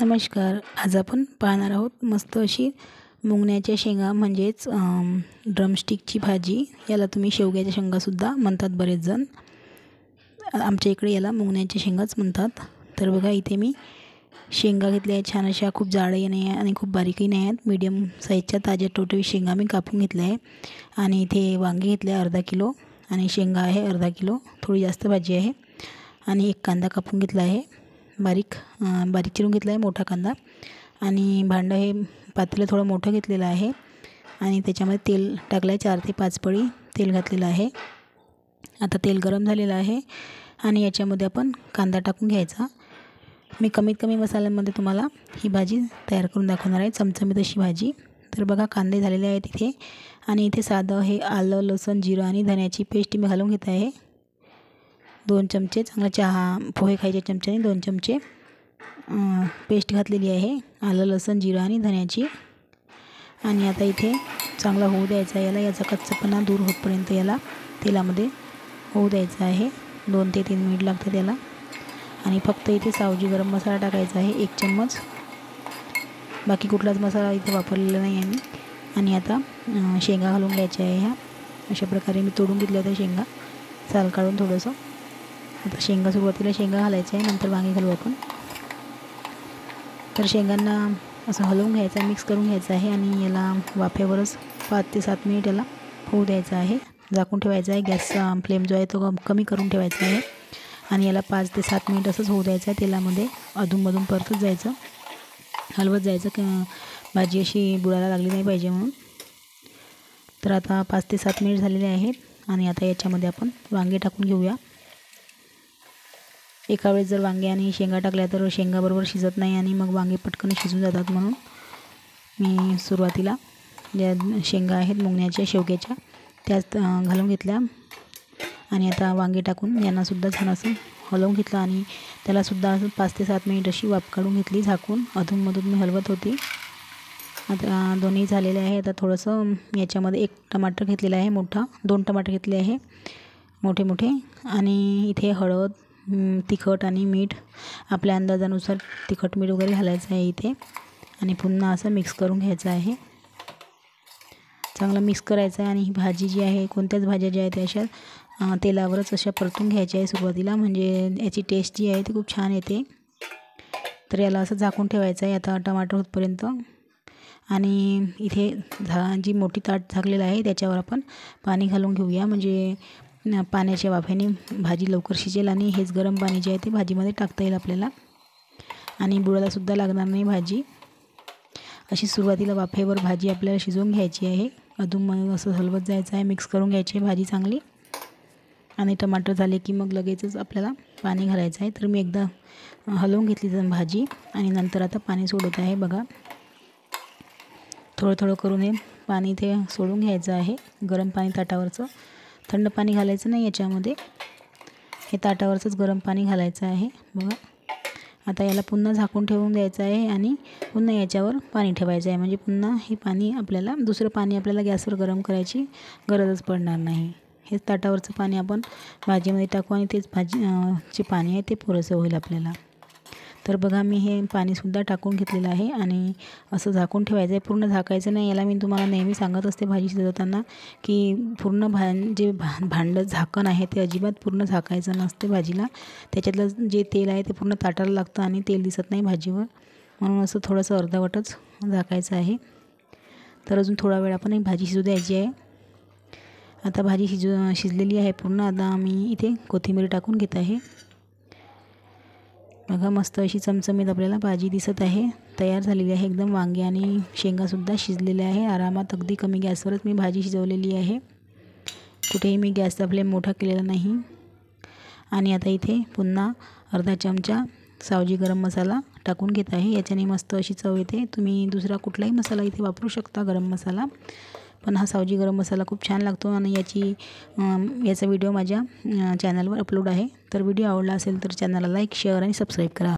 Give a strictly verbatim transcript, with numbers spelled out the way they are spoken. नमस्कार। आज आपण पाहणार आहोत मस्त अशी मुंगण्याच्या शेंगा म्हणजेच ड्रमस्टिकची भाजी। याला तुम्ही शेवग्याच्या शेंगा सुद्धा म्हणतात बरेच जण। आमच्या इकडे याला मुंगण्याच्या शेंगाच म्हणतात। तर बघा इथे मी शेंगा घेतल्या आहेत छान अशा, खूप जाडही नाही आणि खूप बारीकही नाही आहेत, मीडियम साईजच्या ताज्या टोटवी शेंगा मी कापून घेतल्या आहेत। आणि इथे वांगी घेतले अर्धा किलो आणि शेंगा आहे अर्धा किलो, थोडी जास्त भाजी आहे। आणि एक कांदा कापून घेतला आहे बारीक बारीक चिरून घेतला आहे मोठा कांदा। आणि भांडं हे पातेलं थोडं मोठं घेतलेलं आहे आणि त्याच्यामध्ये तेल टाकलं आहे, चार ते पाच पळी तेल घातलेलं आहे। आता तेल गरम झालेलं आहे आणि याच्यामध्ये आपण कांदा टाकून घ्यायचा। मी कमीत कमी मसाल्यांमध्ये तुम्हाला ही भाजी तयार करून दाखवणार आहे, चमचमीत अशी भाजी। तर बघा कांदे झालेले आहेत इथे। आणि इथे साधं हे आलं, लसूण, जिरं आणि धण्याची पेस्ट मी घालून घेत आहे दोन चमचे। चांगला चहा पोहे खायच्या चमच्याने दोन चमचे पेस्ट घातलेली आहे आलं, लसूण, जिरं आणि धण्याची। आणि आता इथे चांगला होऊ द्यायचा, याला याचा कच्चापणा दूर होतपर्यंत याला तेलामध्ये होऊ द्यायचं आहे। दोन ते तीन मिनिट लागतं त्याला। आणि फक्त इथे सावजी गरम मसाला टाकायचा आहे एक चम्मच, बाकी कुठलाच मसाला इथे वापरलेला नाही आहे मी। आणि आता शेंगा घालून घ्यायच्या आहे ह्या, अशा प्रकारे मी तोडून घेतल्या त्या शेंगा साल काढून थोडंसं। आता शेंगा सुरुवातीला शेंगा घालायचं आहे, नंतर वांगी घालू आपण। तर शेंगांना असं हलवून घ्यायचं आहे, मिक्स करून घ्यायचं आहे आणि याला वाफेवरच पाच ते सात मिनिट याला होऊ द्यायचं आहे, झाकून ठेवायचं आहे। गॅसचा फ्लेम जो आहे तो कमी करून ठेवायचा आहे आणि याला पाच ते सात मिनिट असंच होऊ द्यायचं आहे तेलामध्ये, अधूनमधून परतत जायचं, हलवत जायचं की भाजी अशी बुडायला लागली नाही पाहिजे म्हणून। तर आता पाच ते सात मिनिट झालेले आहेत आणि आता याच्यामध्ये आपण वांगे टाकून घेऊया। एका वेळेस जर वांगे आणि शेंगा टाकल्या तर शेंगा बरोबर शिजत नाही आणि मग वांगे पटकन शिजून जातात, म्हणून मी सुरुवातीला ज्या शेंगा आहेत मुंगण्याच्या शेवग्याच्या त्याच घालून घेतल्या। आणि आता वांगे टाकून यांनासुद्धा छान असं हलवून घेतलं आणि त्यालासुद्धा असं पाच ते सात मिनिट अशी वाफ काढून घेतली झाकून, अधूनमधून मी हलवत होती। आता दोन्ही झालेले आहे। आता थोडंसं याच्यामध्ये एक टमाटर घेतलेला आहे मोठा, दोन टमाटर घेतले आहे मोठे मोठे। आणि इथे हळद, तिखट आणि मीठ आपल्या अंदाजानुसार तिखट मीठ वगैरे घालायचं आहे इथे। आणि पुन्हा असं मिक्स करून घ्यायचं आहे, चांगलं मिक्स करायचं आहे। आणि ही भाजी जी आहे, कोणत्याच भाज्या ज्या आहेत त्या अशा तेलावरच अशा परतून घ्यायच्या आहे सुरुवातीला, म्हणजे याची टेस्ट जी आहे ती खूप छान येते। तर याला असं झाकून ठेवायचं आहे आता टमाटर होतपर्यंत। आणि इथे झा जी मोठी ताट झाकलेलं आहे त्याच्यावर आपण पाणी घालून घेऊया, म्हणजे पाण्याच्या वाफेने भाजी लवकर शिजेल आणि हेच गरम पाणी जे आहे ते भाजीमध्ये टाकता येईल आपल्याला आणि बुडायलासुद्धा लागणार नाही भाजी। अशी सुरुवातीला वाफेवर भाजी आपल्याला शिजवून घ्यायची आहे, अधूनमधून असं हलवत जायचं आहे, मिक्स करून घ्यायची आहे भाजी चांगली। आणि टमाटर झाले की मग लगेचच आपल्याला पाणी घालायचं आहे। तर मी एकदा हलवून घेतली तर भाजी आणि नंतर आता पाणी सोडत आहे बघा, थोडं थोडं करून हे पाणी ते सोडून घ्यायचं आहे गरम पाणी ताटावरचं, थंड पाणी घालायचं नाही याच्यामध्ये, हे ताटावरचंच गरम पाणी घालायचं आहे बघा। आता याला पुन्हा झाकून ठेवून द्यायचं आहे आणि पुन्हा याच्यावर पाणी ठेवायचं आहे, म्हणजे पुन्हा हे पाणी आपल्याला दुसरं पाणी आपल्याला गॅसवर गरम करायची गरजच पडणार नाही। हेच ताटावरचं पाणी आपण भाजीमध्ये टाकू आणि तेच भाजी जे पाणी आहे ते पुरेसं होईल आपल्याला। तर बघा मी हे पाणीसुद्धा टाकून घेतलेलं आहे आणि असं झाकून ठेवायचं आहे, पूर्ण झाकायचं नाही याला। मी तुम्हाला नेहमी सांगत असते भाजी शिजवताना की पूर्ण भा जे भा भांडं झाकण आहे ते अजिबात पूर्ण झाकायचं नसते भाजीला, त्याच्यातलं जे तेल आहे ते पूर्ण ताटाला लागतं आणि तेल दिसत नाही भाजीवर, म्हणून असं थोडंसं अर्धवटच झाकायचं आहे। तर अजून थोडा वेळ आपण ही भाजी शिजू द्यायची आहे। आता भाजी शिजू शिजलेली आहे पूर्ण। आता मी इथे कोथिंबीर टाकून घेत आहे बघा, मस्त अशी चमचमीत आपल्याला भाजी दिसत आहे, तयार झालेली आहे एकदम। वांगे आणि शेंगासुद्धा शिजलेले आहे आरामात, अगदी कमी गॅसवरच मी भाजी शिजवलेली आहे, कुठेही मी गॅसचा फ्लेम मोठा केलेला नाही। आणि आता इथे पुन्हा अर्धा चमचा सावजी गरम मसाला टाकून घेत आहे, याच्याने मस्त अशी चव येते। तुम्ही दुसरा कुठलाही मसाला इथे वापरू शकता गरम मसाला, पण हा सावजी गरम मसाला खूप छान लागतो। आणि याची याचा व्हिडिओ माझ्या चॅनलवर अपलोड आहे, तर व्हिडिओ आवडला असेल तर चॅनलला लाईक, शेअर आणि सबस्क्राईब करा।